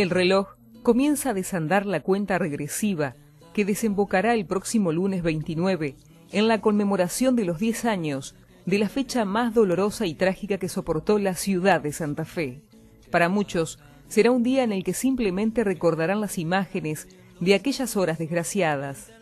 El reloj comienza a desandar la cuenta regresiva que desembocará el próximo lunes 29 en la conmemoración de los 10 años de la fecha más dolorosa y trágica que soportó la ciudad de Santa Fe. Para muchos, será un día en el que simplemente recordarán las imágenes de aquellas horas desgraciadas.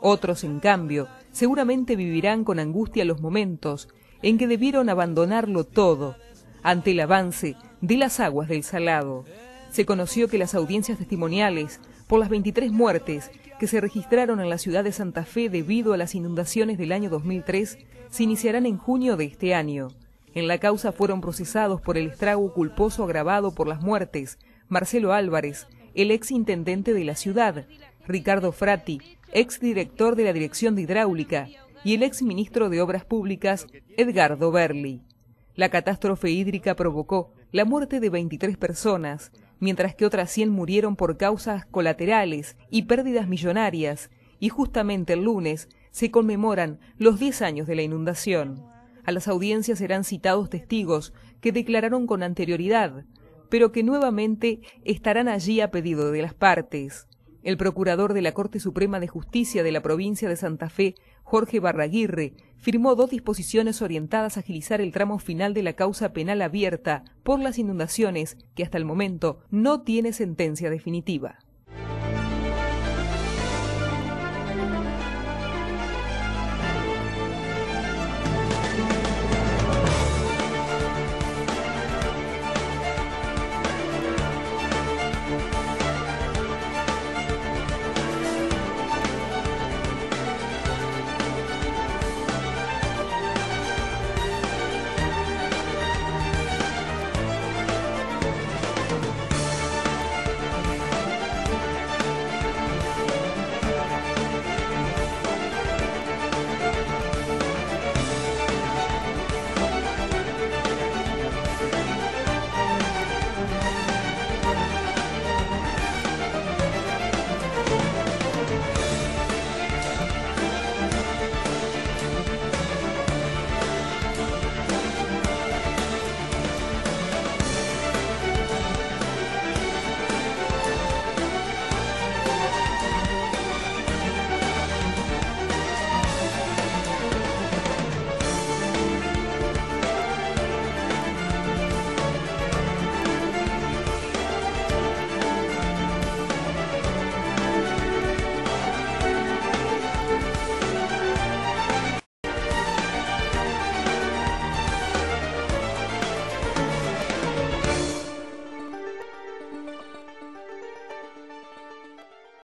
Otros, en cambio, seguramente vivirán con angustia los momentos en que debieron abandonarlo todo ante el avance de las aguas del Salado. Se conoció que las audiencias testimoniales por las 23 muertes que se registraron en la ciudad de Santa Fe debido a las inundaciones del año 2003 se iniciarán en junio de este año. En la causa fueron procesados por el estrago culposo agravado por las muertes Marcelo Álvarez, el ex intendente de la ciudad, Ricardo Frati, ex director de la Dirección de Hidráulica, y el ex ministro de Obras Públicas, Edgardo Berli. La catástrofe hídrica provocó la muerte de 23 personas, mientras que otras 100 murieron por causas colaterales y pérdidas millonarias, y justamente el lunes se conmemoran los 10 años de la inundación. A las audiencias serán citados testigos que declararon con anterioridad, pero que nuevamente estarán allí a pedido de las partes. El procurador de la Corte Suprema de Justicia de la provincia de Santa Fe, Jorge Barraguirre, firmó 2 disposiciones orientadas a agilizar el tramo final de la causa penal abierta por las inundaciones, que hasta el momento no tiene sentencia definitiva.